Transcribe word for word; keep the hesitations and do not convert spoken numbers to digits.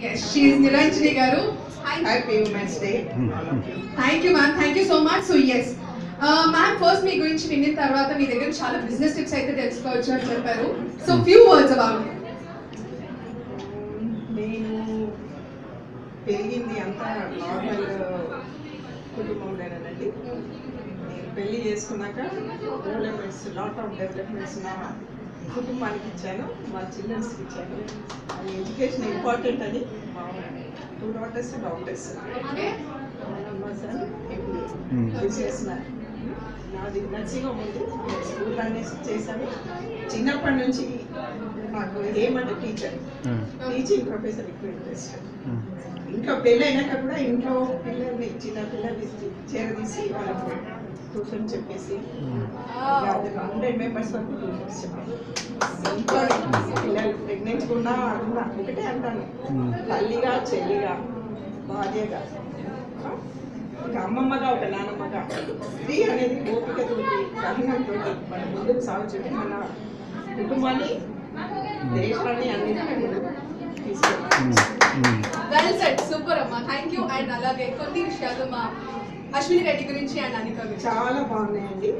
Yes, she is Niranjani Garu. Hi. Happy Women's Day. Thank you, ma'am. Thank you so much. So yes, uh, ma'am, first me gurinchi vinni tarvata me దగ్గర చాలా business tips అయితే తెలుసుకోవచ్చు అని చెప్పారు. So few words about it. నేను పెరిగింది అంతా normal కుటుంబంలోనేనండి. నేను పెళ్లి చేసుకున్నాక డెవలప్‌మెంట్స్ లాట్ ఆఫ్ డెవలప్‌మెంట్స్ నా కుటుంబానికి ఇచ్చాను, మా చిల్డ్రన్స్కి ఇచ్చాను. అది ఎడ్యుకేషన్ ఇంపార్టెంట్ అని మా టూ డాటర్స్ డాక్టర్స్ చేస్తున్నారు. నాది నర్సింగ్ హోమ్ ఉంది, స్కూల్ అనేసి చేశాను. చిన్నప్పటి నుంచి నాకు ఏమంటే టీచర్, టీచింగ్ ప్రొఫెసర్ ఎక్కువ ఇంట్రెస్ట్. ఇంకా పెళ్ళి అయినాక కూడా ఇంట్లో పిల్లల్ని చిన్న పిల్లల్ని చేరదీసి వాళ్ళకు ట్యూషన్ చెప్పేసి హండ్రెడ్ మెంబర్స్ వరకు ట్యూషన్స్ చెప్పాను. ఇంకా పిల్లలు ప్రెగ్నెంట్గా ఉన్నా అన్నా ఒకటే అంటాను, తల్లిగా చెల్లిగా భార్యగా ఒక అమ్మమ్మగా ఒక నానమ్మగా స్త్రీ అనేది ఓపికతో కఠినంతో మన ముందుకు సాగుతుంటే మన కుటుంబాన్ని దేశాన్ని అన్నింటినీ ముందుకు తీసుకెళ్తాం. వెల్ సెడ్, సూపర్ అమ్మా, థ్యాంక్ యూ. అండ్ అలాగే కొన్ని విషయాలు మా అశ్విని రెడ్డి గురించి అండ్ అనిక చాలా బాగున్నాయండి.